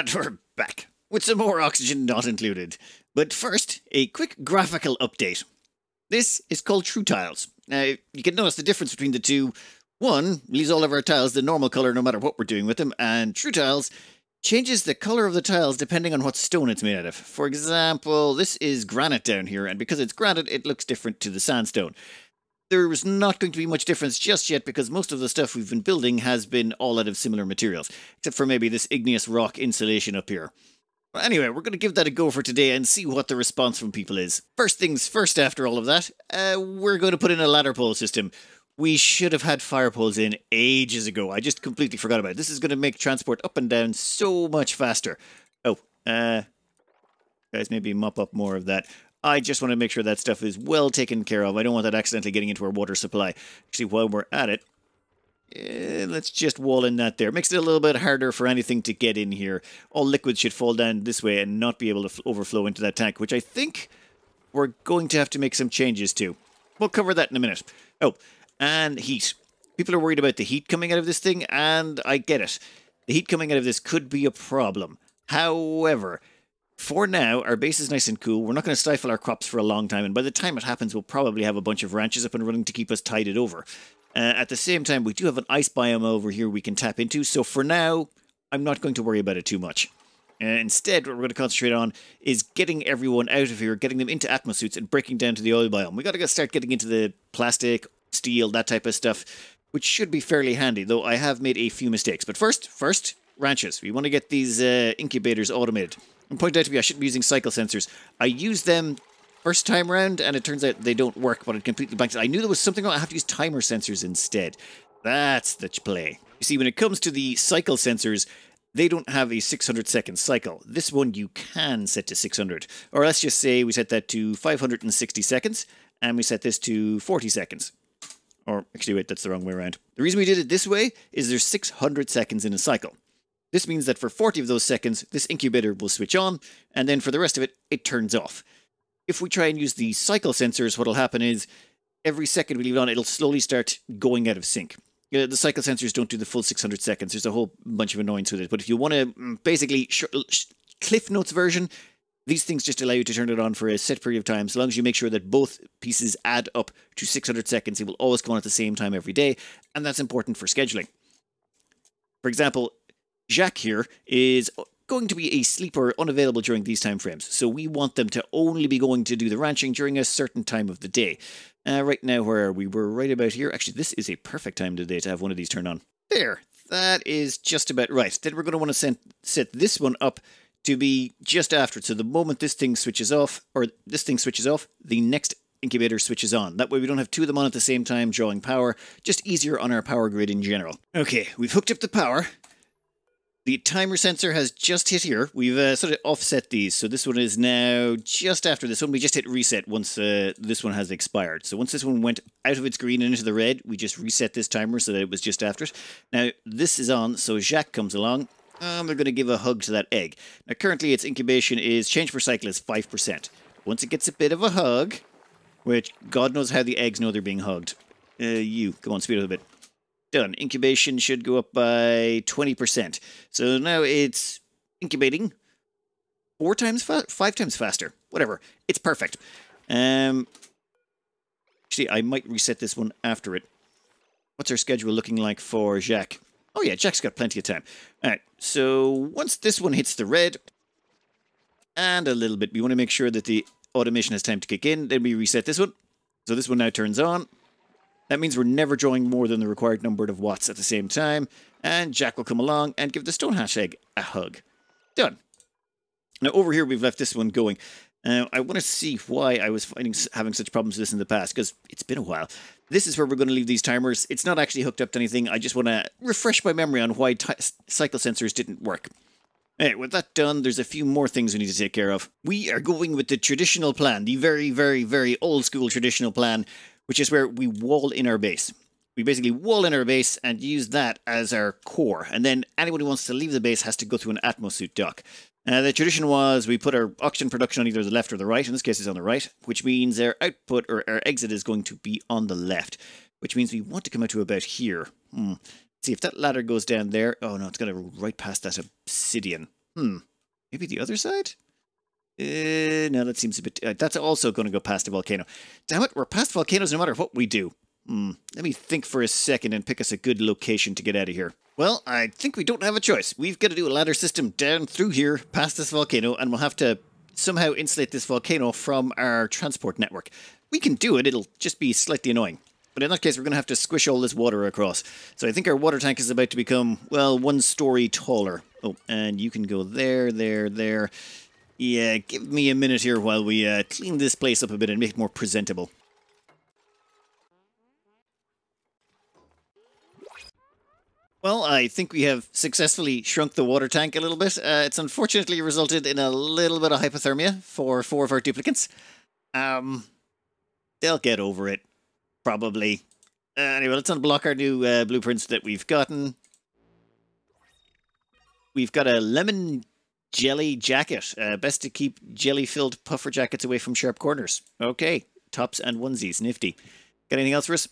And we're back with some more Oxygen Not Included. But first, a quick graphical update. This is called True Tiles. Now, you can notice the difference between the two. One leaves all of our tiles the normal color no matter what we're doing with them, and True Tiles changes the color of the tiles depending on what stone it's made out of. For example, this is granite down here, and because it's granite, it looks different to the sandstone. There is not going to be much difference just yet because most of the stuff we've been building has been all out of similar materials, except for maybe this igneous rock insulation up here. But anyway, we're going to give that a go for today and see what the response from people is. First things first after all of that, we're going to put in a ladder pole system. We should have had fire poles in ages ago. I just completely forgot about it. This is going to make transport up and down so much faster. Oh, guys, maybe mop up more of that. I just want to make sure that stuff is well taken care of. I don't want that accidentally getting into our water supply. Actually, while we're at it, let's just wall in that there. Makes it a little bit harder for anything to get in here. All liquids should fall down this way and not be able to overflow into that tank, which I think we're going to have to make some changes to. We'll cover that in a minute. Oh, and heat. People are worried about the heat coming out of this thing, and I get it. The heat coming out of this could be a problem. However, for now, our base is nice and cool. We're not going to stifle our crops for a long time, and by the time it happens, we'll probably have a bunch of ranches up and running to keep us tided over. At the same time, we do have an ice biome over here we can tap into, so for now, I'm not going to worry about it too much. Instead, what we're going to concentrate on is getting everyone out of here, getting them into Atmo Suits, and breaking down to the oil biome. We've got to start getting into the plastic, steel, that type of stuff, which should be fairly handy, though I have made a few mistakes. But first, ranches. We want to get these incubators automated. And point out to me, I shouldn't be using cycle sensors. I used them first time round, and it turns out they don't work, but it completely blanked. I knew there was something wrong. I have to use timer sensors instead. That's the play. You see, when it comes to the cycle sensors, they don't have a 600-second cycle. This one you can set to 600. Or let's just say we set that to 560 seconds, and we set this to 40 seconds. Or, actually, wait, that's the wrong way around. The reason we did it this way is there's 600 seconds in a cycle. This means that for 40 of those seconds, this incubator will switch on, and then for the rest of it, it turns off. If we try and use the cycle sensors, what'll happen is every second we leave it on, it'll slowly start going out of sync. The cycle sensors don't do the full 600 seconds. There's a whole bunch of annoyance with it. But if you want to basically Cliff Notes version, these things just allow you to turn it on for a set period of time. So long as you make sure that both pieces add up to 600 seconds, it will always come on at the same time every day. And that's important for scheduling. For example, Jacques here is going to be a sleeper unavailable during these time frames, so we want them to only be going to do the ranching during a certain time of the day. Right now, where are we? We're right about here. Actually, this is a perfect time today to have one of these turn on. There, that is just about right. Then we're going to want to set this one up to be just after it. So the moment this thing switches off, the next incubator switches on. That way we don't have two of them on at the same time drawing power. Just easier on our power grid in general. Okay, we've hooked up the power. The timer sensor has just hit here. We've sort of offset these, so this one is now just after this one. We just hit reset once this one has expired. So once this one went out of its green and into the red, we just reset this timer so that it was just after it. Now, this is on, so Jacques comes along. They're going to give a hug to that egg. Now, currently, its incubation is, change per cycle is 5%. Once it gets a bit of a hug, which God knows how the eggs know they're being hugged. You, come on, speed up a bit. Done. Incubation should go up by 20%. So now it's incubating 5 times faster. Whatever. It's perfect. Actually, I might reset this one after it. What's our schedule looking like for Jacques? Oh yeah, Jacques got plenty of time. Alright, so once this one hits the red, and a little bit, we want to make sure that the automation has time to kick in. Then we reset this one. So this one now turns on. That means we're never drawing more than the required number of watts at the same time. And Jacques will come along and give the Stonehash egg a hug. Done. Now over here we've left this one going. I want to see why I was having such problems with this in the past, because it's been a while. This is where we're going to leave these timers. It's not actually hooked up to anything. I just want to refresh my memory on why cycle sensors didn't work. Anyway, with that done, there's a few more things we need to take care of. We are going with the traditional plan, the very, very, very old school traditional plan, which is where we wall in our base. We basically wall in our base and use that as our core. And then anyone who wants to leave the base has to go through an Atmosuit dock. The tradition was we put our oxygen production on either the left or the right. In this case, it's on the right, which means our output or our exit is going to be on the left, which means we want to come out to about here. See if that ladder goes down there. Oh no, it's going to go right past that obsidian. Maybe the other side? No, that seems a bit... that's also going to go past the volcano. Damn it, we're past volcanoes no matter what we do. Let me think for a second and pick us a good location to get out of here. Well, I think we don't have a choice. We've got to do a ladder system down through here, past this volcano, and we'll have to somehow insulate this volcano from our transport network. We can do it, it'll just be slightly annoying. But in that case, we're going to have to squish all this water across. So I think our water tank is about to become, well, one story taller. Oh, and you can go there, there. Yeah, give me a minute here while we clean this place up a bit and make it more presentable. Well, I think we have successfully shrunk the water tank a little bit. It's unfortunately resulted in a little bit of hypothermia for 4 of our duplicants. They'll get over it. Probably. Anyway, let's unblock our new blueprints that we've gotten. We've got a lemon jelly jacket. Best to keep jelly-filled puffer jackets away from sharp corners. Okay. Tops and onesies. Nifty. Got anything else for us?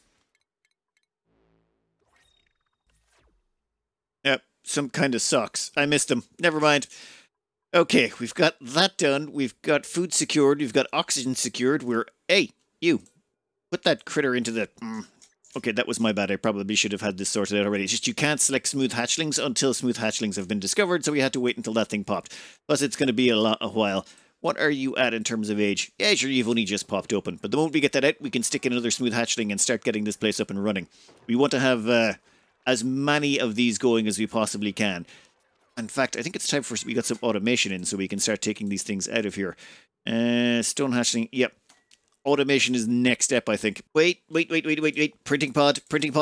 Yep. Some kind of socks. I missed them. Never mind. Okay. We've got that done. We've got food secured. We've got oxygen secured. We're... Hey, you. Put that critter into the... Okay, that was my bad. I probably should have had this sorted out already. It's just you can't select smooth hatchlings until smooth hatchlings have been discovered, so we had to wait until that thing popped. Plus, it's going to be a while. What are you at in terms of age? Yeah, sure, you've only just popped open. But the moment we get that out, we can stick in another smooth hatchling and start getting this place up and running. We want to have as many of these going as we possibly can. In fact, I think it's time for... We got some automation in, so we can start taking these things out of here. Stone hatchling, yep. Automation is next step, I think. Wait. Printing pod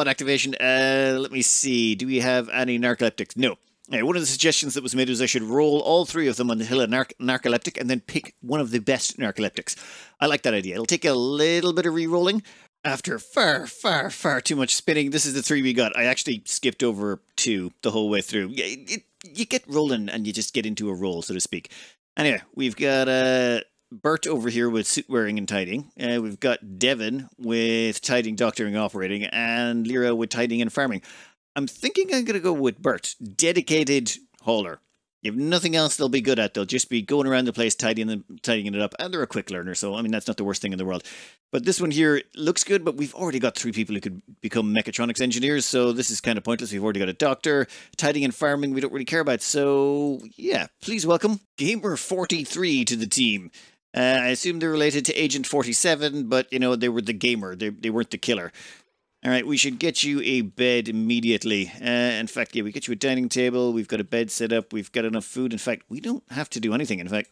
activation. Let me see. Do we have any narcoleptics? No. One of the suggestions that was made was I should roll all 3 of them on the hill of narcoleptic and then pick one of the best narcoleptics. I like that idea. It'll take a little bit of re-rolling. After far too much spinning, this is the 3 we got. I actually skipped over 2 the whole way through. You get rolling and you just get into a roll, so to speak. Anyway, we've got a... Bert over here with suit wearing and tidying. We've got Devin with tidying, doctoring, and operating, and Lyra with tidying and farming. I'm thinking I'm going to go with Bert, dedicated hauler. If nothing else, they'll be good at. They'll just be going around the place tidying it up, and they're a quick learner, so I mean that's not the worst thing in the world. But this one here looks good, but we've already got 3 people who could become mechatronics engineers, so this is kind of pointless. We've already got a doctor, tidying and farming we don't really care about, so yeah, please welcome Gamer43 to the team. I assume they're related to Agent 47, but, you know, they were the gamer. They weren't the killer. All right, we should get you a bed immediately. In fact, yeah, we get you a dining table. We've got a bed set up. We've got enough food. In fact, we don't have to do anything. In fact,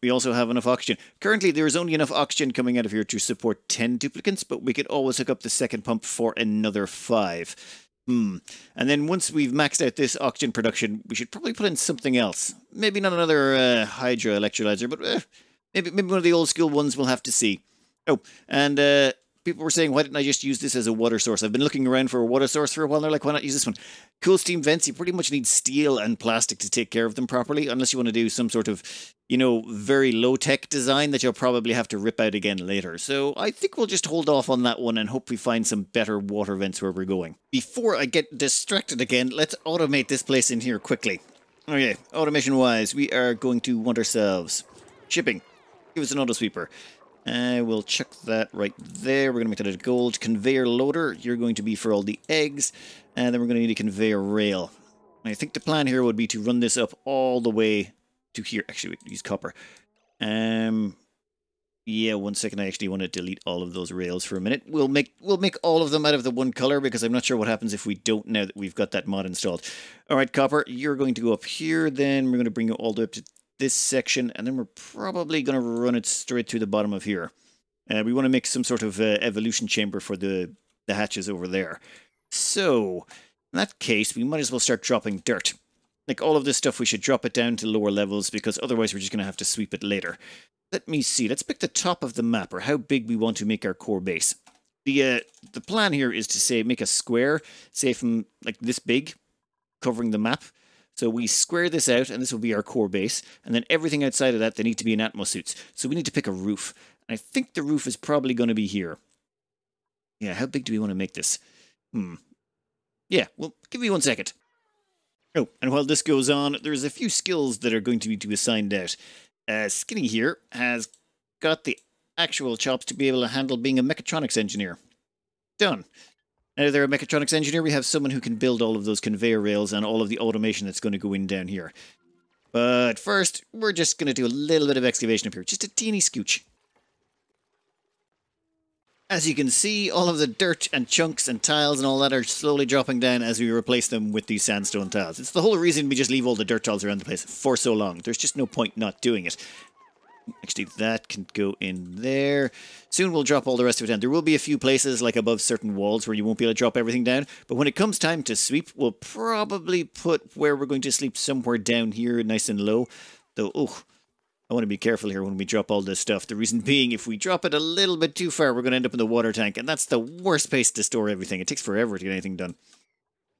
we also have enough oxygen. Currently, there is only enough oxygen coming out of here to support 10 duplicants, but we could always hook up the second pump for another 5. And then once we've maxed out this oxygen production, we should probably put in something else. Maybe not another hydro electrolyzer, but... Maybe one of the old school ones. We'll have to see. Oh, and people were saying, why didn't I just use this as a water source? I've been looking around for a water source for a while, and they're like, why not use this one? Cool steam vents, you pretty much need steel and plastic to take care of them properly, unless you want to do some sort of, you know, very low-tech design that you'll probably have to rip out again later. So I think we'll just hold off on that one and hope we find some better water vents where we're going. Before I get distracted again, let's automate this place in here quickly. Okay, automation-wise, we are going to want ourselves shipping. Give us an auto sweeper. We'll check that right there. We're going to make that a gold conveyor loader. You're going to be for all the eggs. And then we're going to need a conveyor rail. And I think the plan here would be to run this up all the way to here. Actually, we use copper. Yeah, one second. I actually want to delete all of those rails for a minute. We'll make all of them out of the one color because I'm not sure what happens if we don't now that we've got that mod installed. All right, copper, you're going to go up here. Then we're going to bring you all the way up to this section, and then we're probably going to run it straight through the bottom of here. We want to make some sort of evolution chamber for the hatches over there. So, in that case, we might as well start dropping dirt. Like, all of this stuff, we should drop it down to lower levels, because otherwise we're just going to have to sweep it later. Let me see. Let's pick the top of the map, or how big we want to make our core base. The plan here is to, say, make a square, say, from, like, this big, covering the map. So we square this out, and this will be our core base. And then everything outside of that, they need to be in Atmo Suits. So we need to pick a roof. And I think the roof is probably going to be here. Yeah, how big do we want to make this? Yeah, well, give me one second. Oh, and while this goes on, there's a few skills that are going to need to be assigned out. Skinny here has got the actual chops to be able to handle being a mechatronics engineer. Done. Now they're a mechatronics engineer, we have someone who can build all of those conveyor rails and all of the automation that's going to go in down here. But first, we're just going to do a little bit of excavation up here. Just a teeny scooch. As you can see, all of the dirt and chunks and tiles and all that are slowly dropping down as we replace them with these sandstone tiles. It's the whole reason we just leave all the dirt tiles around the place for so long. There's just no point not doing it. Actually, that can go in there. Soon we'll drop all the rest of it down. There will be a few places, like above certain walls, where you won't be able to drop everything down. But when it comes time to sweep, we'll probably put where we're going to sleep somewhere down here, nice and low. Though, oh, I want to be careful here when we drop all this stuff. The reason being, if we drop it a little bit too far, we're going to end up in the water tank. And that's the worst place to store everything. It takes forever to get anything done.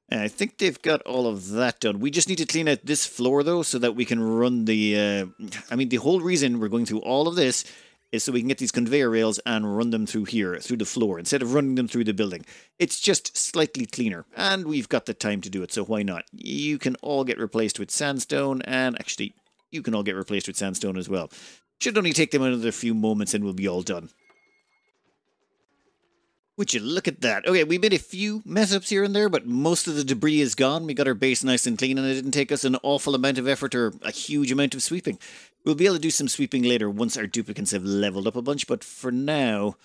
And I think they've got all of that done. We just need to clean out this floor, though, so that we can run the... the whole reason we're going through all of this is so we can get these conveyor rails and run them through here, through the floor, instead of running them through the building. It's just slightly cleaner, and we've got the time to do it, so why not? You can all get replaced with sandstone, and actually, you can all get replaced with sandstone as well. Should only take them another few moments, and we'll be all done. Would you look at that? Okay, we made a few mess-ups here and there, but most of the debris is gone. We got our base nice and clean, and it didn't take us an awful amount of effort or a huge amount of sweeping. We'll be able to do some sweeping later once our duplicates have leveled up a bunch, but for now...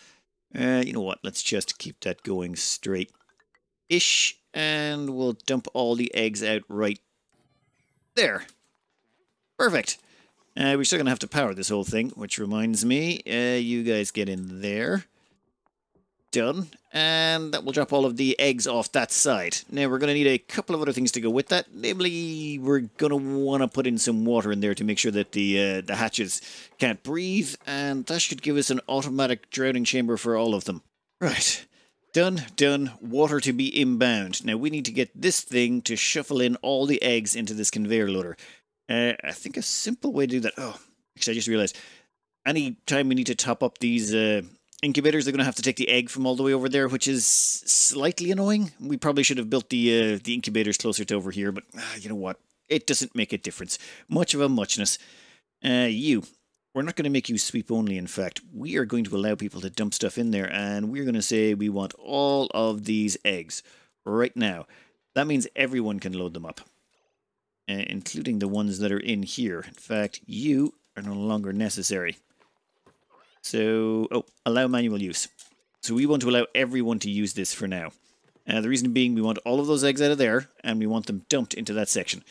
you know what? Let's just keep that going straight-ish, and we'll dump all the eggs out right there. Perfect. We're still going to have to power this whole thing, which reminds me, you guys get in there. Done, and that will drop all of the eggs off that side. Now we're going to need a couple of other things to go with that, namely we're going to want to put in some water in there to make sure that the hatches can't breathe, and that should give us an automatic drowning chamber for all of them. Right, done, water to be inbound. Now we need to get this thing to shuffle in all the eggs into this conveyor loader. I think a simple way to do that, oh, actually I just realized, any time we need to top up these... incubators, they're going to have to take the egg from all the way over there, which is slightly annoying. We probably should have built the incubators closer to over here, but you know what? It doesn't make a difference. Much of a muchness. We're not going to make you sweep only, in fact. We are going to allow people to dump stuff in there, and we're going to say we want all of these eggs right now. That means everyone can load them up, including the ones that are in here. In fact, you are no longer necessary. So, oh, allow manual use. So we want to allow everyone to use this for now. The reason being we want all of those eggs out of there, and we want them dumped into that section.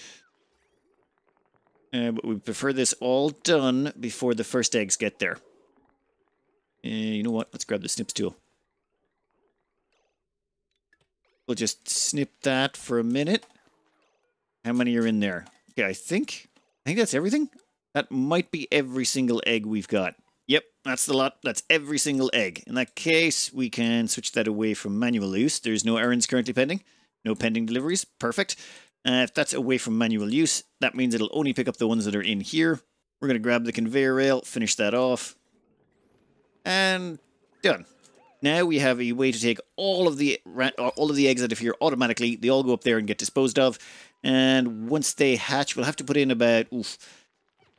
But we prefer this all done before the first eggs get there. You know what? Let's grab the snips tool. We'll just snip that for a minute. How many are in there? Okay, I think that's everything. That might be every single egg we've got. Yep, that's the lot. That's every single egg. In that case, we can switch that away from manual use. There's no errands currently pending. No pending deliveries. Perfect. If that's away from manual use, that means it'll only pick up the ones that are in here. We're going to grab the conveyor rail, finish that off. And done. Now we have a way to take all of the eggs out of here automatically. They all go up there and get disposed of. And once they hatch, we'll have to put in about...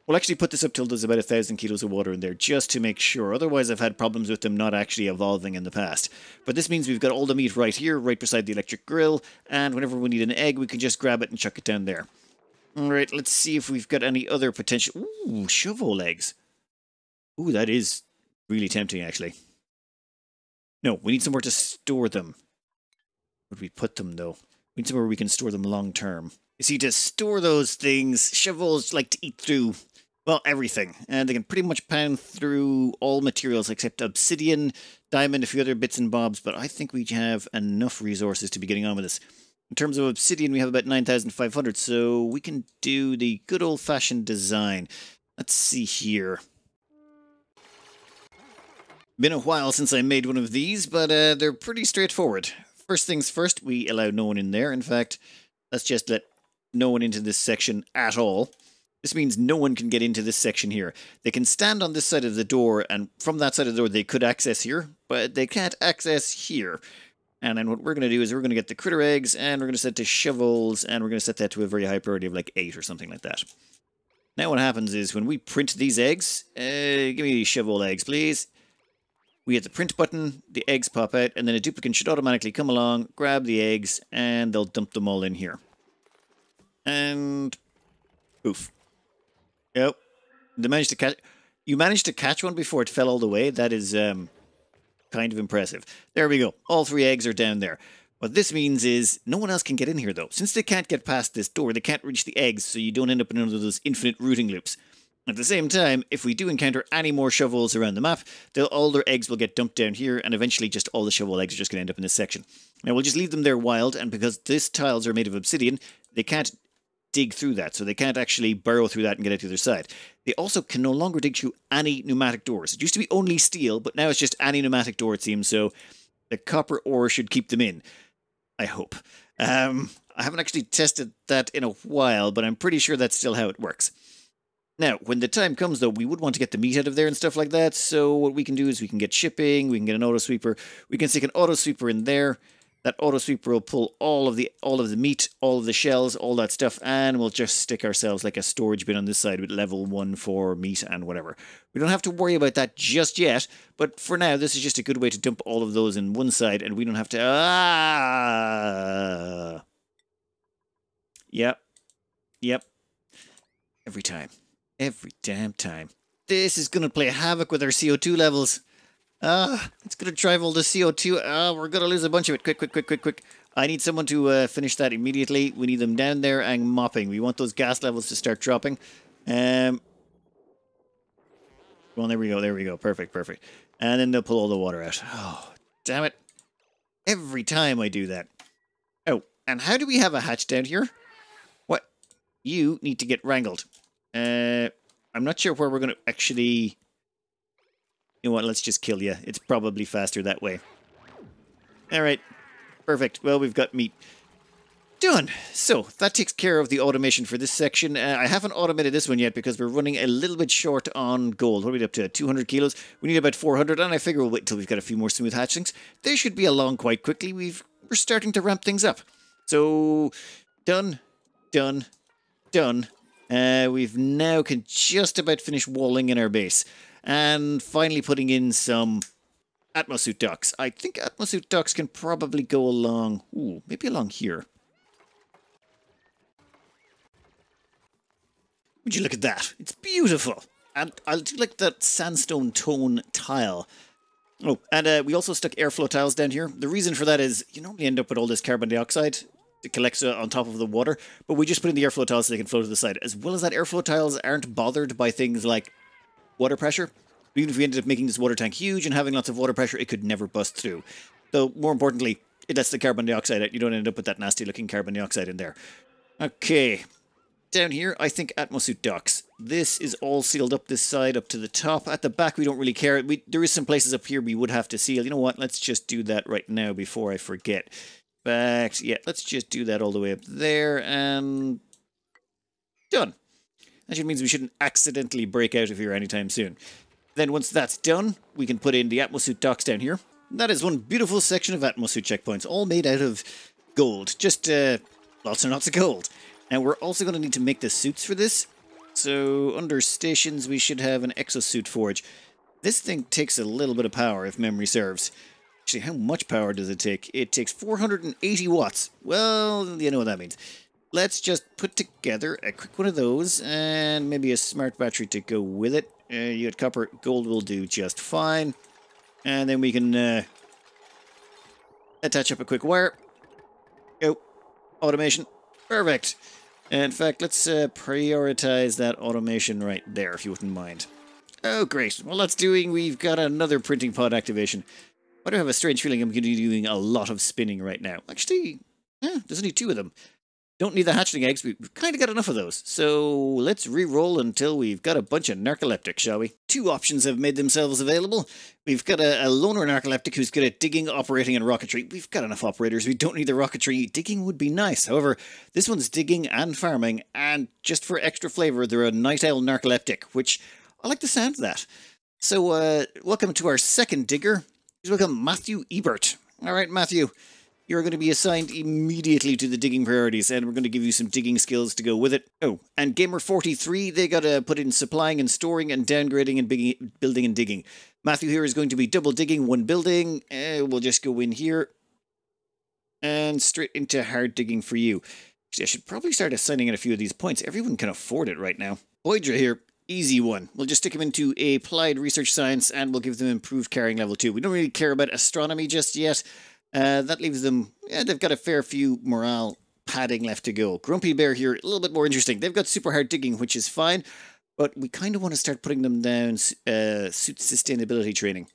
We'll actually put this up till there's about 1,000 kilos of water in there, just to make sure. Otherwise, I've had problems with them not actually evolving in the past. But this means we've got all the meat right here, right beside the electric grill, and whenever we need an egg, we can just grab it and chuck it down there. Alright, let's see if we've got any other potential... Ooh, shovel eggs. Ooh, that is really tempting, actually. No, we need somewhere to store them. Where do we put them, though? We need somewhere we can store them long-term. You see, to store those things, shovels like to eat through... well, everything. And they can pretty much pound through all materials except obsidian, diamond, a few other bits and bobs, but I think we have enough resources to be getting on with this. In terms of obsidian, we have about 9,500, so we can do the good old-fashioned design. Let's see here. Been a while since I made one of these, but they're pretty straightforward. First things first, we allow no one in there. In fact, let's just let no one into this section at all. This means no one can get into this section here. They can stand on this side of the door, and from that side of the door they could access here, but they can't access here. And then what we're going to do is we're going to get the critter eggs and we're going to set to shovels and we're going to set that to a very high priority of like 8 or something like that. Now what happens is when we print these eggs, give me shovel eggs please. We hit the print button, the eggs pop out, and then a duplicate should automatically come along, grab the eggs, and they'll dump them all in here. And poof. Yep. They managed to catch... You managed to catch one before it fell all the way. That is kind of impressive. There we go. All 3 eggs are down there. What this means is no one else can get in here, though. Since they can't get past this door, they can't reach the eggs, so you don't end up in another of those infinite routing loops. At the same time, if we do encounter any more shovels around the map, all their eggs will get dumped down here, and eventually just all the shovel eggs are just going to end up in this section. Now, we'll just leave them there wild, and because these tiles are made of obsidian, they can't dig through that, so they can't actually burrow through that and get out to the other side. They also can no longer dig through any pneumatic doors. It used to be only steel, but now it's just any pneumatic door, it seems, so the copper ore should keep them in. I hope. I haven't actually tested that in a while, but I'm pretty sure that's still how it works. Now, when the time comes, though, we would want to get the meat out of there and stuff like that. So what we can do is we can get shipping, we can get an auto sweeper, we can stick an auto sweeper in there. That auto sweeper will pull all of the meat, all of the shells, all that stuff, and we'll just stick ourselves like a storage bin on this side with level 1 for meat and whatever. We don't have to worry about that just yet, but for now, this is just a good way to dump all of those in one side, and we don't have to... Ah! Yep. Yep. Every time. Every damn time. This is going to play havoc with our CO2 levels. Ah, it's going to drive all the CO2. Ah, we're going to lose a bunch of it. Quick, quick, quick, quick, quick. I need someone to finish that immediately. We need them down there and mopping. We want those gas levels to start dropping. Well, there we go. There we go. Perfect, perfect. And then they'll pull all the water out. Oh, damn it. Every time I do that. Oh, and how do we have a hatch down here? What? You need to get wrangled. I'm not sure where we're going to actually... You know what, let's just kill you. It's probably faster that way. Alright. Perfect. Well, we've got meat. Done! So, that takes care of the automation for this section. I haven't automated this one yet because we're running a little bit short on gold. What are we up to? 200 kilos? We need about 400, and I figure we'll wait until we've got a few more smooth hatchlings. They should be along quite quickly. We're starting to ramp things up. So, done. Done. Done. We've now can just about finish walling in our base. And finally putting in some Atmo Suit docks. I think Atmo Suit docks can probably go along... Ooh, maybe along here. Would you look at that? It's beautiful! And I do like that sandstone tone tile. Oh, and we also stuck airflow tiles down here. The reason for that is you normally end up with all this carbon dioxide. It collects on top of the water. But we just put in the airflow tiles so they can flow to the side. As well as that, airflow tiles aren't bothered by things like water pressure. Even if we ended up making this water tank huge and having lots of water pressure, it could never bust through. Though, more importantly, it lets the carbon dioxide out. You don't end up with that nasty looking carbon dioxide in there. Okay. Down here, I think Atmosuit docks. This is all sealed up this side, up to the top. At the back, we don't really care. There is some places up here we would have to seal. You know what? Let's just do that right now before I forget. But, yeah, let's just do that all the way up there and... Done. That just means we shouldn't accidentally break out of here anytime soon. Then once that's done, we can put in the Atmo Suit docks down here. That is one beautiful section of Atmo Suit checkpoints, all made out of gold. Just lots and lots of gold. And we're also going to need to make the suits for this. So under stations, we should have an Exosuit Forge. This thing takes a little bit of power, if memory serves. Actually, how much power does it take? It takes 480 watts. Well, you know what that means. Let's just put together a quick one of those, and maybe a smart battery to go with it. You had copper, gold will do just fine. And then we can attach up a quick wire. Go. Automation. Perfect. In fact, let's prioritize that automation right there, if you wouldn't mind. Oh, great. Well, that's doing. We've got another printing pod activation. I do have a strange feeling I'm going to be doing a lot of spinning right now. Actually, yeah, there's only 2 of them. Don't need the hatchling eggs, we've kind of got enough of those. So let's re-roll until we've got a bunch of narcoleptic, shall we? 2 options have made themselves available. We've got a loner narcoleptic who's good at digging, operating, and rocketry. We've got enough operators, we don't need the rocketry. Digging would be nice, however, this one's digging and farming, and just for extra flavour, they're a night owl narcoleptic, which I like the sound of that. So welcome to our second digger. Please welcome Matthew Ebert. All right, Matthew, you're going to be assigned immediately to the digging priorities, and we're going to give you some digging skills to go with it. Oh, and Gamer43, they got to put in supplying and storing and downgrading and building and digging. Matthew here is going to be double digging, one building. We'll just go in here and straight into hard digging for you. I should probably start assigning in a few of these points. Everyone can afford it right now. Oidra here, easy one. We'll just stick him into applied research science and we'll give them improved carrying level 2. We don't really care about astronomy just yet. That leaves them, yeah, they've got a fair few morale padding left to go. Grumpy Bear here, a little bit more interesting. They've got super hard digging, which is fine, but we kind of want to start putting them down suit sustainability training.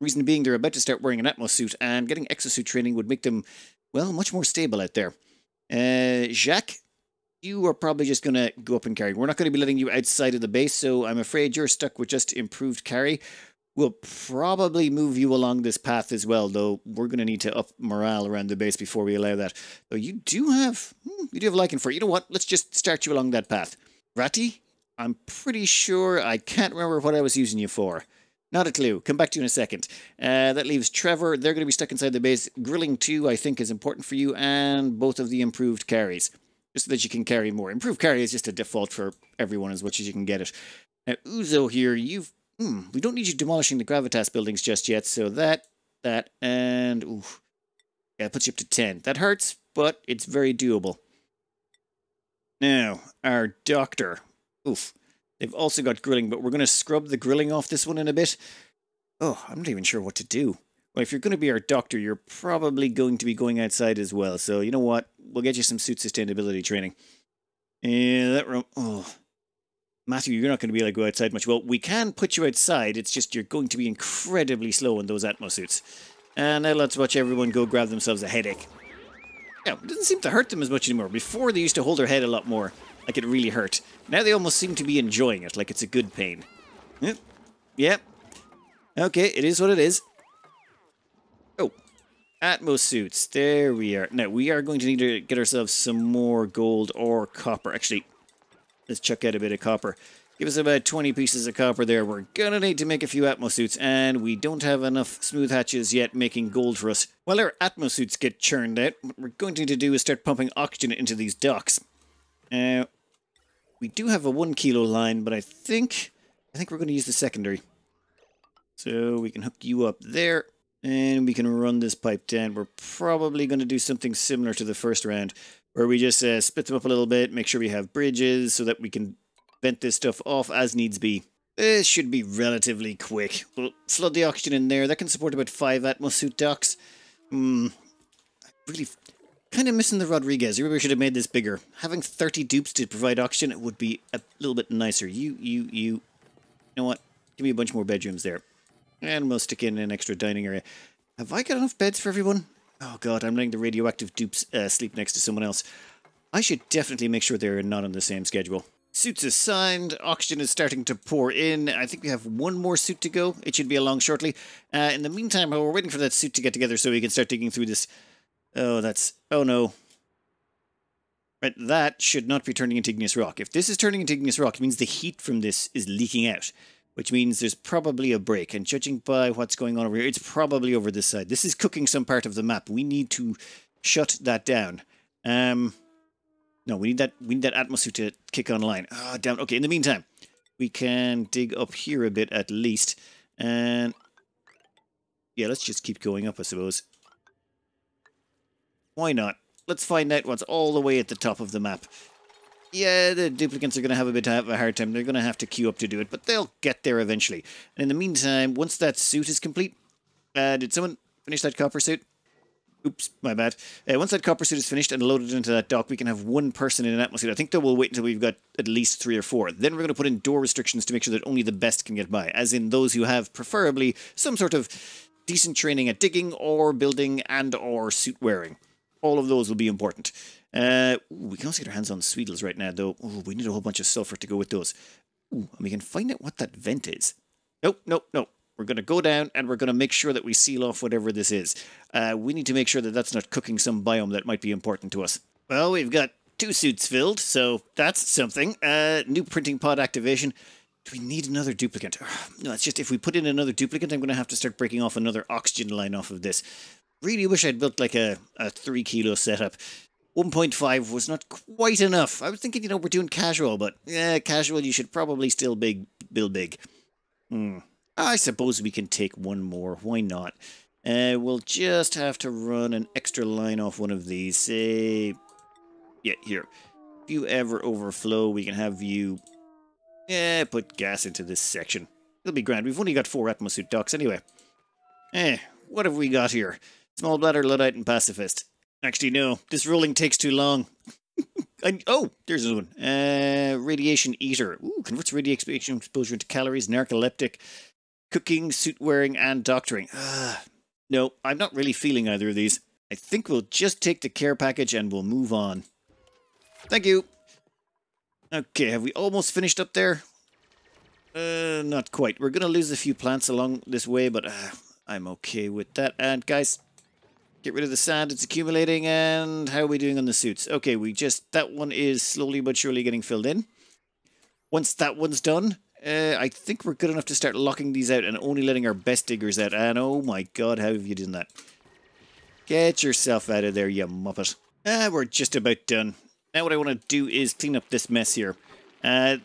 Reason being they're about to start wearing an Atmo suit, and getting exosuit training would make them, well, much more stable out there. Jacques, you are probably just going to go up and carry. We're not going to be letting you outside of the base, so I'm afraid you're stuck with just improved carry. We'll probably move you along this path as well, though we're going to need to up morale around the base before we allow that. Though you do have a liking for it. You know what? Let's just start you along that path. Ratty, I'm pretty sure I can't remember what I was using you for. Not a clue. Come back to you in a second. That leaves Trevor. They're going to be stuck inside the base. Grilling 2, I think, is important for you, and both of the improved carries, just so that you can carry more. Improved carry is just a default for everyone, as much as you can get it. Now, Uzo here, you've... we don't need you demolishing the Gravitas buildings just yet, so that, and... Ooh, yeah, it puts you up to 10. That hurts, but it's very doable. Now, our doctor. Oof. They've also got grilling, but we're going to scrub the grilling off this one in a bit. Oh, I'm not even sure what to do. Well, if you're going to be our doctor, you're probably going to be going outside as well. So, you know what? We'll get you some suit sustainability training. Yeah, that room... Oh. Matthew, you're not going to be able to go outside much. Well, we can put you outside. It's just you're going to be incredibly slow in those Atmo suits. And now let's watch everyone go grab themselves a headache. Yeah, it doesn't seem to hurt them as much anymore. Before, they used to hold their head a lot more. Like it really hurt. Now they almost seem to be enjoying it, like it's a good pain. Yep. Yep. Okay, it is what it is. Oh. Atmo suits. There we are. Now, we are going to need to get ourselves some more gold or copper. Actually, let's chuck out a bit of copper. Give us about 20 pieces of copper there. We're going to need to make a few Atmo suits, and we don't have enough smooth hatches yet making gold for us. While our Atmo suits get churned out, what we're going to need to do is start pumping oxygen into these docks. Now... we do have a 1 kilo line, but I think we're going to use the secondary. So we can hook you up there, and we can run this pipe down. We're probably going to do something similar to the first round, where we just split them up a little bit, make sure we have bridges so that we can vent this stuff off as needs be. This should be relatively quick. We'll flood the oxygen in there. That can support about 5 Atmo suit docks. Really... kind of missing the Rodriguez. You really should have made this bigger. Having 30 dupes to provide oxygen would be a little bit nicer. You know what? Give me a bunch more bedrooms there. And we'll stick in an extra dining area. Have I got enough beds for everyone? Oh god, I'm letting the radioactive dupes sleep next to someone else. I should definitely make sure they're not on the same schedule. Suits assigned. Oxygen is starting to pour in. I think we have one more suit to go. It should be along shortly. In the meantime, we're waiting for that suit to get together so we can start digging through this... Oh, that's... oh no. Right, that should not be turning into igneous rock. If this is turning into igneous rock, it means the heat from this is leaking out, which means there's probably a break, and judging by what's going on over here, it's probably over this side. This is cooking some part of the map. We need to shut that down. No, we need that atmosphere to kick online. Ah, oh, damn. Okay, in the meantime, we can dig up here a bit at least, and... yeah, let's just keep going up, I suppose. Why not? Let's find out what's all the way at the top of the map. Yeah, the duplicates are going to have a bit of a hard time. They're going to have to queue up to do it, but they'll get there eventually. And in the meantime, once that suit is complete... did someone finish that copper suit? Oops, my bad. Once that copper suit is finished and loaded into that dock, we can have one person in an atmosphere. I think that we'll wait until we've got at least 3 or 4. Then we're going to put in door restrictions to make sure that only the best can get by. As in those who have, preferably, some sort of decent training at digging or building and or suit wearing. All of those will be important. We can also get our hands on Sweetles right now, though. Ooh, we need a whole bunch of sulfur to go with those. Ooh, and we can find out what that vent is. Nope, nope, nope. We're going to go down, and we're going to make sure that we seal off whatever this is. We need to make sure that that's not cooking some biome that might be important to us. Well, we've got 2 suits filled, so that's something. New printing pod activation. Do we need another duplicate? No, it's just if we put in another duplicate, I'm going to have to start breaking off another oxygen line off of this. Really wish I'd built like a 3 kilo setup. 1.5 was not quite enough. I was thinking, you know, we're doing casual, but yeah, casual, you should probably still build big. Hmm. I suppose we can take one more. Why not? We'll just have to run an extra line off one of these. Say, yeah, here. If you ever overflow, we can have you put gas into this section. It'll be grand. We've only got 4 Atmosuit docks anyway. What have we got here? Small bladder, Luddite, and pacifist. Actually, no. This rolling takes too long. Oh, there's another one. Radiation eater. Ooh, converts radiation exposure into calories, narcoleptic, cooking, suit wearing, and doctoring. No, I'm not really feeling either of these. I think we'll just take the care package and we'll move on. Thank you. Okay, have we almost finished up there? Not quite. We're going to lose a few plants along this way, but I'm okay with that. And guys, get rid of the sand, it's accumulating, and how are we doing on the suits? Okay, we just, that one is slowly but surely getting filled in. Once that one's done, I think we're good enough to start locking these out and only letting our best diggers out. And oh my god, how have you done that? Get yourself out of there, you muppet. We're just about done. Now what I want to do is clean up this mess here.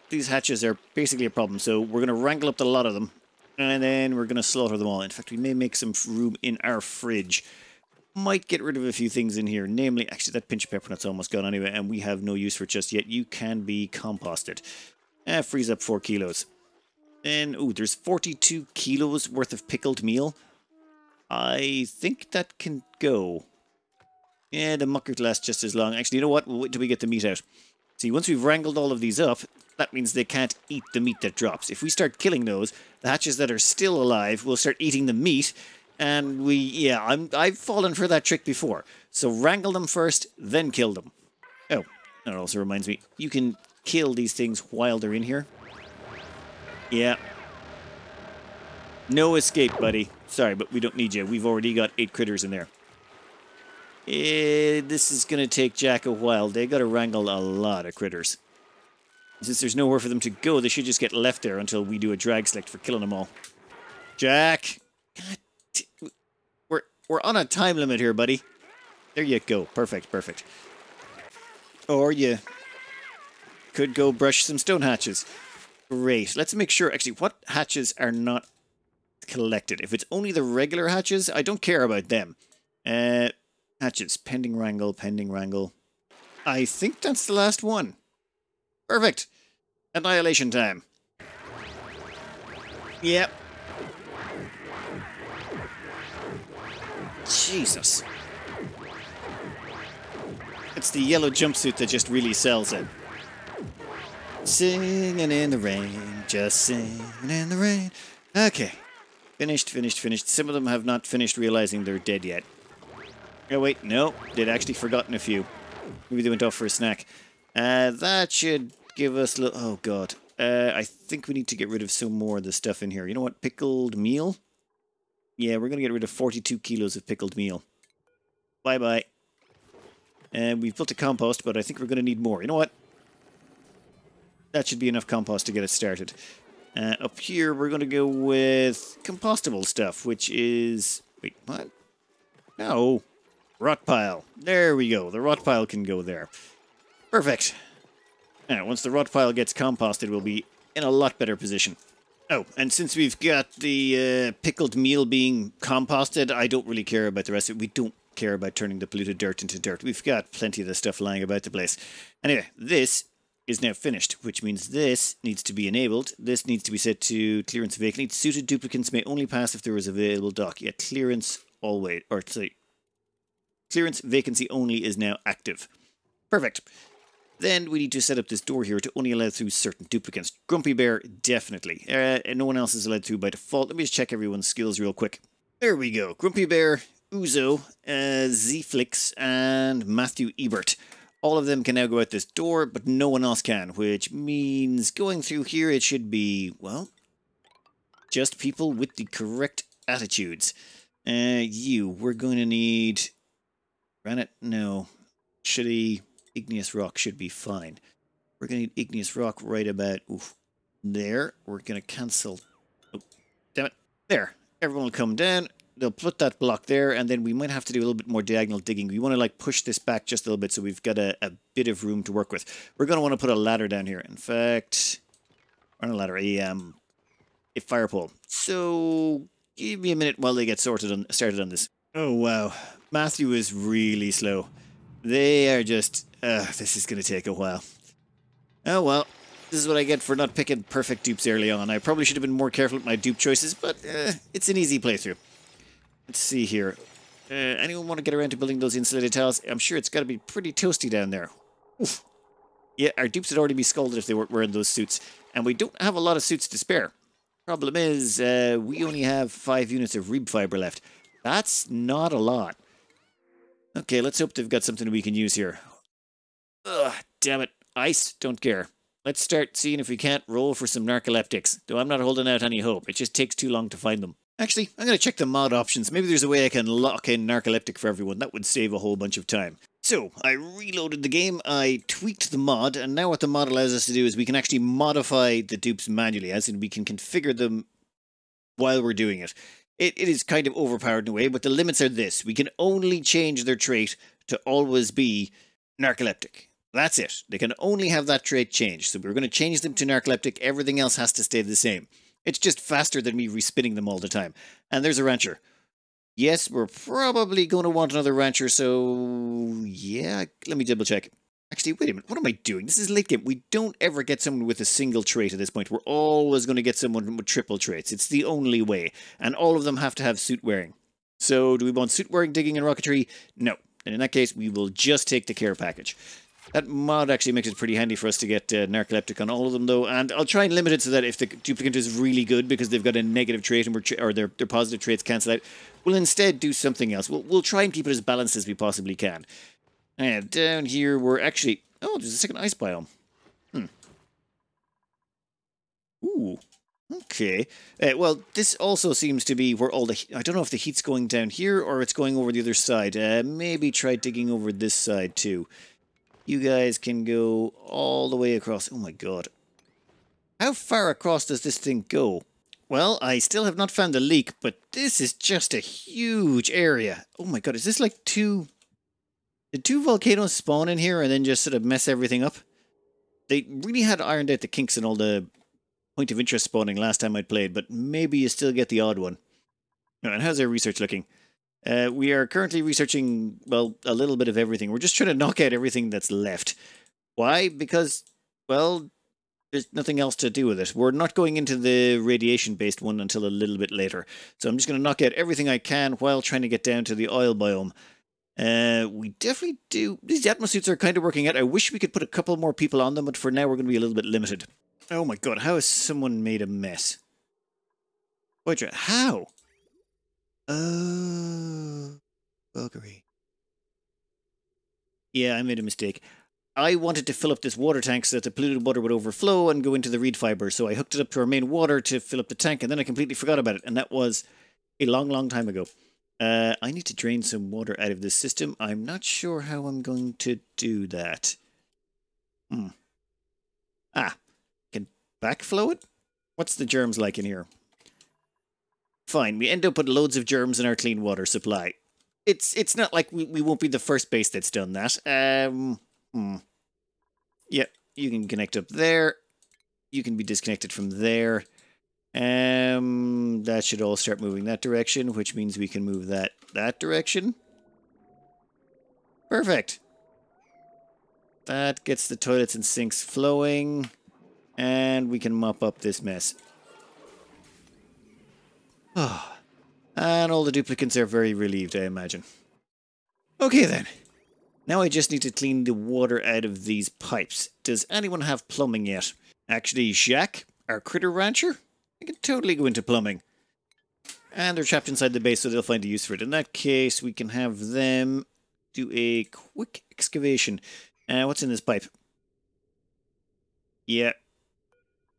These hatches are basically a problem, so we're going to wrangle up a lot of them. And then we're going to slaughter them all. In fact, we may make some room in our fridge. Might get rid of a few things in here, namely, actually that pinch of peppernut's almost gone anyway, and we have no use for it just yet. You can be composted. Freeze up 4 kilos. Then, ooh, there's 42 kilos worth of pickled meal. I think that can go. Yeah, the muck root lasts just as long. Actually, you know what? We'll wait till we get the meat out. See, once we've wrangled all of these up, that means they can't eat the meat that drops. If we start killing those, the hatches that are still alive will start eating the meat. And we, yeah, I've fallen for that trick before. So wrangle them first, then kill them. Oh, that also reminds me, you can kill these things while they're in here. Yeah. No escape, buddy. Sorry, but we don't need you. We've already got 8 critters in there. This is going to take Jack a while. They got to wrangle a lot of critters. Since there's nowhere for them to go, they should just get left there until we do a drag select for killing them all. Jack! God. We're on a time limit here, buddy. There you go. Perfect, perfect. Or you could go brush some stone hatches. Great. Let's make sure, actually, what hatches are not collected. If it's only the regular hatches, I don't care about them. Hatches. Pending wrangle, pending wrangle. I think that's the last one. Perfect. Annihilation time. Yep. Jesus. It's the yellow jumpsuit that just really sells it. Singing in the rain, just singing in the rain. Okay. Finished, finished, finished. Some of them have not finished realizing they're dead yet. Oh wait, no. They'd actually forgotten a few. Maybe they went off for a snack. That should give us... Oh god. I think we need to get rid of some more of the stuff in here. You know what? Pickled meal? Yeah, we're going to get rid of 42 kilos of pickled meal. Bye-bye. And we've built a compost, but I think we're going to need more. You know what? That should be enough compost to get us started. Up here, we're going to go with compostable stuff, which is... Wait, what? No. Rot pile. There we go. The rot pile can go there. Perfect. Now, once the rot pile gets composted, we'll be in a lot better position. Oh, and since we've got the pickled meal being composted, I don't really care about the rest of it. We don't care about turning the polluted dirt into dirt. We've got plenty of the stuff lying about the place. Anyway, this is now finished, which means this needs to be enabled. This needs to be set to clearance of acreage. Suited duplicates may only pass if there is available dock. Yeah, clearance always, or sorry, clearance vacancy only is now active. Perfect. Then we need to set up this door here to only allow through certain duplicates. Grumpy Bear, definitely. And no one else is allowed through by default. Let me just check everyone's skills real quick. There we go. Grumpy Bear, Uzo, Zflix, and Matthew Ebert. All of them can now go out this door, but no one else can, which means going through here it should be, well, just people with the correct attitudes. You, we're going to need... Granite? No. Shitty... Igneous rock should be fine. We're going to need igneous rock right about oof, there. We're going to cancel. Oh, damn it. There. Everyone will come down. they'll put that block there, and then we might have to do a little bit more diagonal digging. We want to like push this back just a little bit, so we've got a bit of room to work with. We're going to want to put a ladder down here. In fact, or not a ladder, a fire pole. So give me a minute while they get started on this. Oh wow, Matthew is really slow. They are just. This is going to take a while. Oh well. This is what I get for not picking perfect dupes early on. I probably should have been more careful with my dupe choices, but it's an easy playthrough. Let's see here. Anyone want to get around to building those insulated tiles? I'm sure it's got to be pretty toasty down there. Oof. Yeah, our dupes would already be scalded if they weren't wearing those suits. And we don't have a lot of suits to spare. Problem is, we only have 5 units of rib fiber left. That's not a lot. Okay, let's hope they've got something we can use here. Ugh, damn it. Ice? Don't care. Let's start seeing if we can't roll for some narcoleptics, though I'm not holding out any hope. It just takes too long to find them. Actually, I'm going to check the mod options. Maybe there's a way I can lock in narcoleptic for everyone. That would save a whole bunch of time. So, I reloaded the game, I tweaked the mod, and now what the mod allows us to do is we can actually modify the dupes manually, as in we can configure them while we're doing it. It is kind of overpowered in a way, but the limits are this. We can only change their trait to always be narcoleptic. That's it. They can only have that trait changed. So we're going to change them to narcoleptic. Everything else has to stay the same. It's just faster than me respinning them all the time. And there's a rancher. Yes, we're probably going to want another rancher. So yeah, let me double check. Actually, wait a minute. What am I doing? This is late game. We don't ever get someone with a single trait at this point. We're always going to get someone with triple traits. It's the only way. And all of them have to have suit wearing. So do we want suit wearing, digging, and rocketry? No. And in that case, we will just take the care package. That mod actually makes it pretty handy for us to get narcoleptic on all of them, though. And I'll try and limit it so that if the duplicate is really good because they've got a negative trait and their positive traits cancel out, we'll instead do something else. We'll try and keep it as balanced as we possibly can. And down here, we're actually... Oh, there's a second ice biome. Hmm. Ooh. Okay. Well, this also seems to be where all the... I don't know if the heat's going down here or it's going over the other side. Maybe try digging over this side, too. You guys can go all the way across. Oh my god. How far across does this thing go? Well, I still have not found the leak, but this is just a huge area. Oh my god, is this like two... Did two volcanoes spawn in here and then just sort of mess everything up? They really had ironed out the kinks in all the point of interest spawning last time I played, but maybe you still get the odd one. Alright, how's our research looking? We are currently researching, well, a little bit of everything. We're just trying to knock out everything that's left. Why? Because, well, there's nothing else to do with it. We're not going into the radiation-based one until a little bit later. So I'm just going to knock out everything I can while trying to get down to the oil biome. We definitely do... These Atmo Suits are kind of working out. I wish we could put a couple more people on them, but for now we're going to be a little bit limited. Oh my god, how has someone made a mess? Wait, how? Oh, buggery. Yeah, I made a mistake. I wanted to fill up this water tank so that the polluted water would overflow and go into the reed fiber, so I hooked it up to our main water to fill up the tank, and then I completely forgot about it, and that was a long, long time ago. I need to drain some water out of this system. I'm not sure how I'm going to do that. Hmm. Ah, can backflow it? What's the germs like in here? Fine, we end up with loads of germs in our clean water supply. It's not like we won't be the first base that's done that. Yeah, you can connect up there. You can be disconnected from there. That should all start moving that direction, which means we can move that direction. Perfect. That gets the toilets and sinks flowing. And we can mop up this mess. Oh, and all the duplicates are very relieved, I imagine. Okay then. Now I just need to clean the water out of these pipes. Does anyone have plumbing yet? Actually, Jacques, our critter rancher, I can totally go into plumbing. And they're trapped inside the base, so they'll find a use for it. In that case, we can have them do a quick excavation. What's in this pipe? Yeah.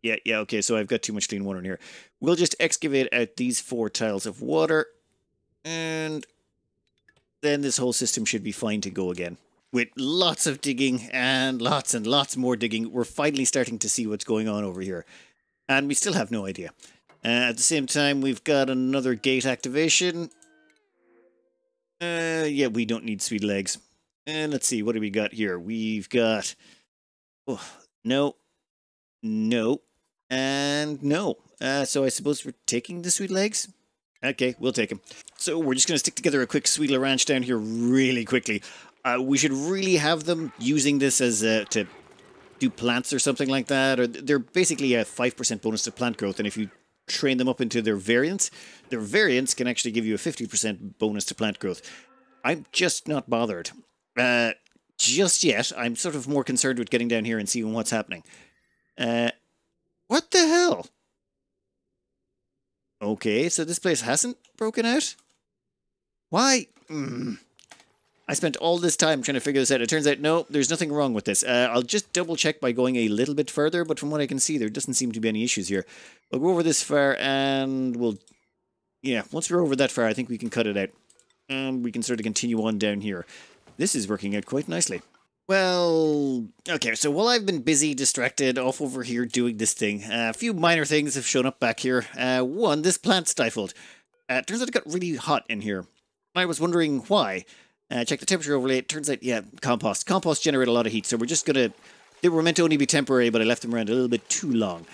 Yeah, okay, so I've got too much clean water in here. We'll just excavate out these 4 tiles of water, and then this whole system should be fine to go again. With lots of digging and lots more digging, we're finally starting to see what's going on over here. And we still have no idea. At the same time, we've got another gate activation, Yeah, we don't need sweet legs. And let's see, what do we got here? We've got... Oh, no. No. And no. So I suppose we're taking the sweet legs? Okay, we'll take them. So we're just going to stick together a quick sweet ranch down here really quickly. We should really have them using this as to do plants or something like that. Or they're basically a 5% bonus to plant growth. And if you train them up into their variants can actually give you a 50% bonus to plant growth. I'm just not bothered. Just yet. I'm sort of more concerned with getting down here and seeing what's happening. What the hell? Okay, so this place hasn't broken out? Why? I spent all this time trying to figure this out. It turns out, no, there's nothing wrong with this. I'll just double check by going a little bit further, but from what I can see, there doesn't seem to be any issues here. We'll go over this far and we'll... Yeah, once we're over that far, I think we can cut it out. And we can sort of continue on down here. This is working out quite nicely. Well, okay, so while I've been busy, distracted, off over here doing this thing, a few minor things have shown up back here. One, this plant stifled. Turns out it got really hot in here. I was wondering why. Check the temperature overlay. It turns out, yeah, compost. Compost generate a lot of heat, so we're just going to... They were meant to only be temporary, but I left them around a little bit too long.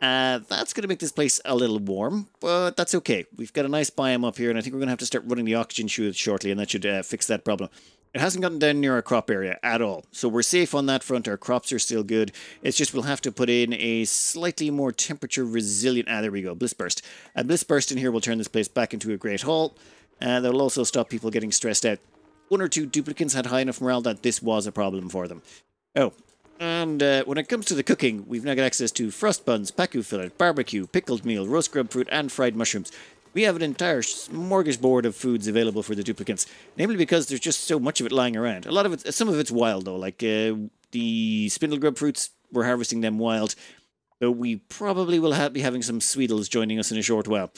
That's going to make this place a little warm, but that's okay. We've got a nice biome up here, and I think we're going to have to start running the oxygen shield shortly, and that should fix that problem. It hasn't gotten down near our crop area at all, so we're safe on that front. Our crops are still good. It's just we'll have to put in a slightly more temperature-resilient... Ah, there we go, Bliss Burst. A Bliss Burst in here will turn this place back into a great hall. That'll also stop people getting stressed out. One or two duplicates had high enough morale that this was a problem for them. Oh. And when it comes to the cooking, we've now got access to frost buns, pacu fillet, barbecue, pickled meal, roast grub fruit, and fried mushrooms. We have an entire smorgasbord of foods available for the duplicates, namely because there's just so much of it lying around. A lot of it, some of it's wild though, like the spindle grub fruits, we're harvesting them wild. So we probably will be having some Sweetles joining us in a short while.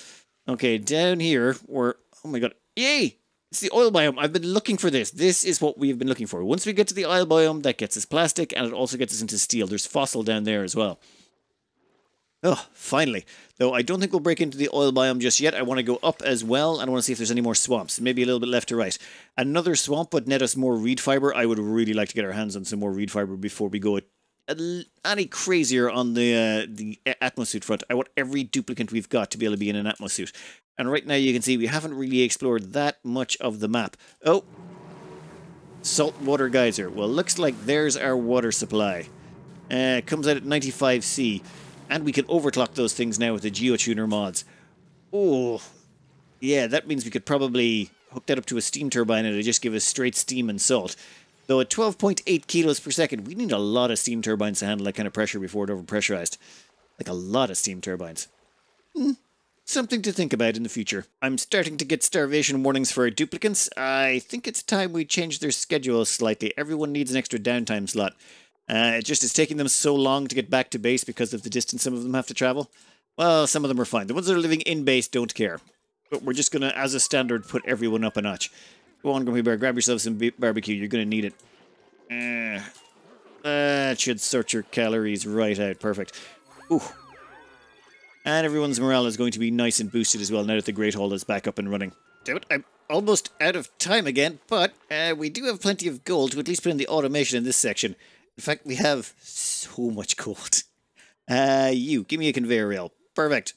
Okay, down here, we're... Oh my god, yay! It's the oil biome. I've been looking for this. This is what we've been looking for. Once we get to the oil biome, that gets us plastic, and it also gets us into steel. There's fossil down there as well. Oh, finally. Though I don't think we'll break into the oil biome just yet. I want to go up as well, and I want to see if there's any more swamps. Maybe a little bit left to right. Another swamp would net us more reed fiber. I would really like to get our hands on some more reed fiber before we go any crazier on the Atmo Suit front. I want every duplicant we've got to be able to be in an Atmo Suit. And right now you can see we haven't really explored that much of the map. Oh! Saltwater geyser. Well, looks like there's our water supply. Comes out at 95C. And we can overclock those things now with the GeoTuner mods. Oh! Yeah, that means we could probably hook that up to a steam turbine and it'll just give us straight steam and salt. Though at 12.8 kilos per second, we need a lot of steam turbines to handle that kind of pressure before it overpressurized. Like a lot of steam turbines. Something to think about in the future. I'm starting to get starvation warnings for our duplicates. I think it's time we change their schedule slightly. Everyone needs an extra downtime slot. It just is taking them so long to get back to base because of the distance some of them have to travel. Well, some of them are fine. The ones that are living in base don't care. But we're just going to, as a standard, put everyone up a notch. Go on, Grumpy Bear, grab yourself some barbecue. You're going to need it. That should sort your calories right out. Perfect. Ooh. And everyone's morale is going to be nice and boosted as well now that the Great Hall is back up and running. Damn it, I'm almost out of time again, but we do have plenty of gold to at least put in the automation in this section. In fact, we have so much gold. You, give me a conveyor rail. Perfect.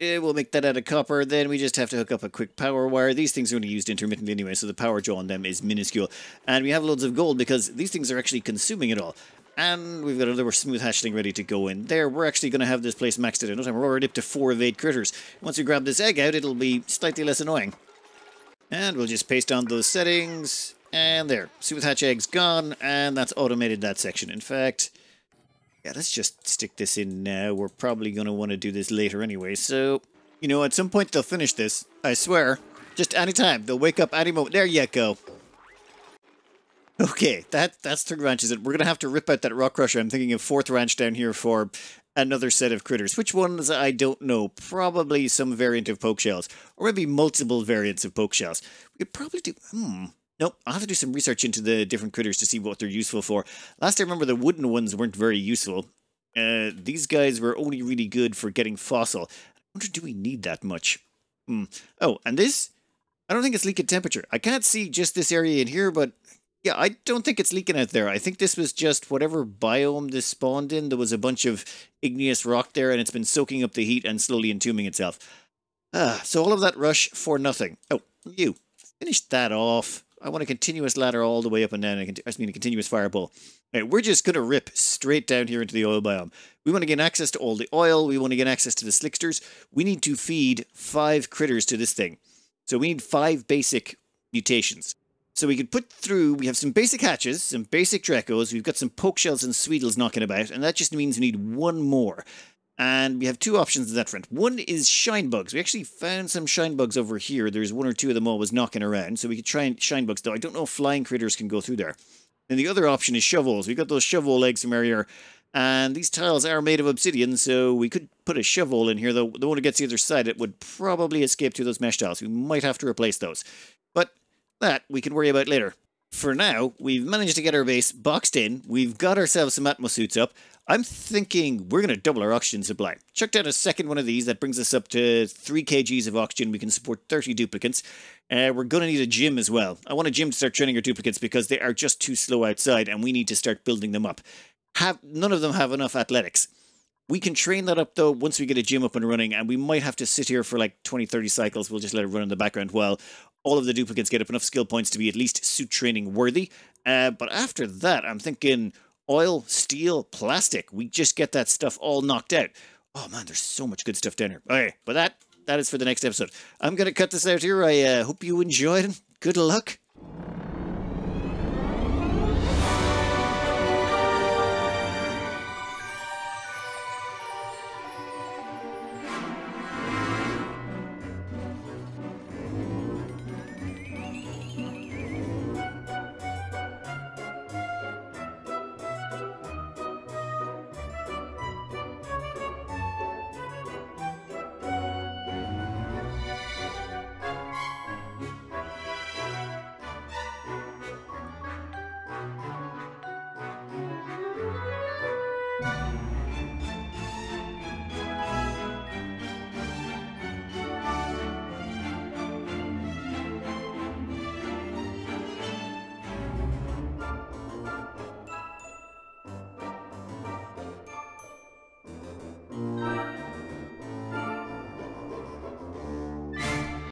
We'll make that out of copper, then we just have to hook up a quick power wire. These things are only used intermittently anyway, so the power draw on them is minuscule. And we have loads of gold because these things are actually consuming it all. And we've got another smooth hatchling ready to go in there. We're actually going to have this place maxed out in no time. We're already up to 4 of 8 critters. Once we grab this egg out, it'll be slightly less annoying. And we'll just paste on those settings. And there. Smooth hatch egg's gone. And that's automated that section. In fact, yeah, let's just stick this in now. We're probably going to want to do this later anyway. So, you know, at some point they'll finish this. I swear. Just any time. They'll wake up any moment. There you go. Okay, that's 3 ranches. Is it? We're going to have to rip out that rock crusher. I'm thinking of 4th ranch down here for another set of critters. Which ones, I don't know. Probably some variant of poke shells. Or maybe multiple variants of poke shells. We could probably do... Nope, I'll have to do some research into the different critters to see what they're useful for. Last I remember, the wooden ones weren't very useful. These guys were only really good for getting fossil. I wonder, do we need that much? Oh, and this... I don't think it's leaking temperature. I can't see just this area in here, but yeah, I don't think it's leaking out there. I think this was just whatever biome this spawned in. There was a bunch of igneous rock there, and it's been soaking up the heat and slowly entombing itself. So all of that rush for nothing. Oh, you. Finish that off. I want a continuous ladder all the way up and down. I just mean a continuous fireball. All right, we're just going to rip straight down here into the oil biome. We want to get access to all the oil. We want to get access to the slicksters. We need to feed 5 critters to this thing. So we need 5 basic mutations. So we could put through, we have some basic hatches, some basic Dracos. We've got some poke shells and Sweetles knocking about. And that just means we need 1 more. And we have 2 options in that front. One is shine bugs. We actually found some shine bugs over here. There's 1 or 2 of them always knocking around. So we could try and shine bugs, though I don't know if flying critters can go through there. Then the other option is shovels. We've got those shovel legs from earlier. And these tiles are made of obsidian, so we could put a shovel in here, though the one who gets the other side, it would probably escape through those mesh tiles. We might have to replace those. But that we can worry about later. For now, we've managed to get our base boxed in. We've got ourselves some Atmo Suits up. I'm thinking we're going to double our oxygen supply. Chuck down a second one of these. That brings us up to 3 kgs of oxygen. We can support 30 duplicates. We're going to need a gym as well. I want a gym to start training our duplicates because they are just too slow outside and we need to start building them up. None of them have enough athletics. We can train that up, though, once we get a gym up and running, and we might have to sit here for like 20, 30 cycles. We'll just let it run in the background while all of the duplicates get up enough skill points to be at least suit training worthy. But after that, I'm thinking oil, steel, plastic. We just get that stuff all knocked out. Oh man, there's so much good stuff down here. Okay, but that is for the next episode. I'm going to cut this out here. I hope you enjoyed. Good luck.